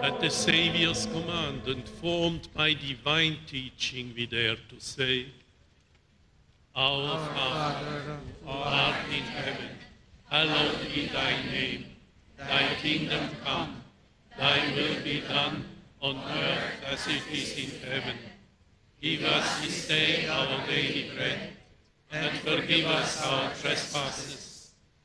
At the Saviour's command, and formed by divine teaching, we dare to say, Our Father, who art in heaven, hallowed be thy name. Thy kingdom come, thy will be done, on earth as it is in heaven. Give us this day our daily bread, and forgive us our trespasses,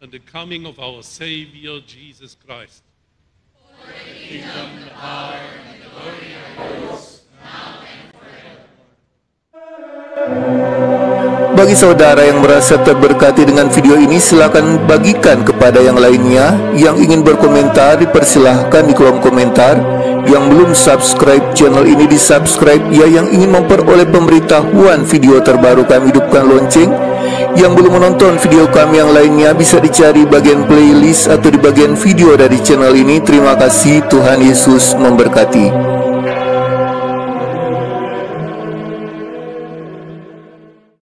and the coming of our Savior, Jesus Christ. For the kingdom, the power, and the glory are yours, now and forever. Bagi saudara yang merasa terberkati dengan video ini, silakan bagikan kepada yang lainnya. Yang ingin berkomentar, dipersilahkan di kolom komentar. Yang belum subscribe channel ini, di-subscribe. Ya, yang ingin memperoleh pemberitahuan video terbaru, kami hidupkan lonceng. Yang belum menonton video kami yang lainnya bisa dicari bagian playlist atau di bagian video dari channel ini. Terima kasih, Tuhan Yesus memberkati.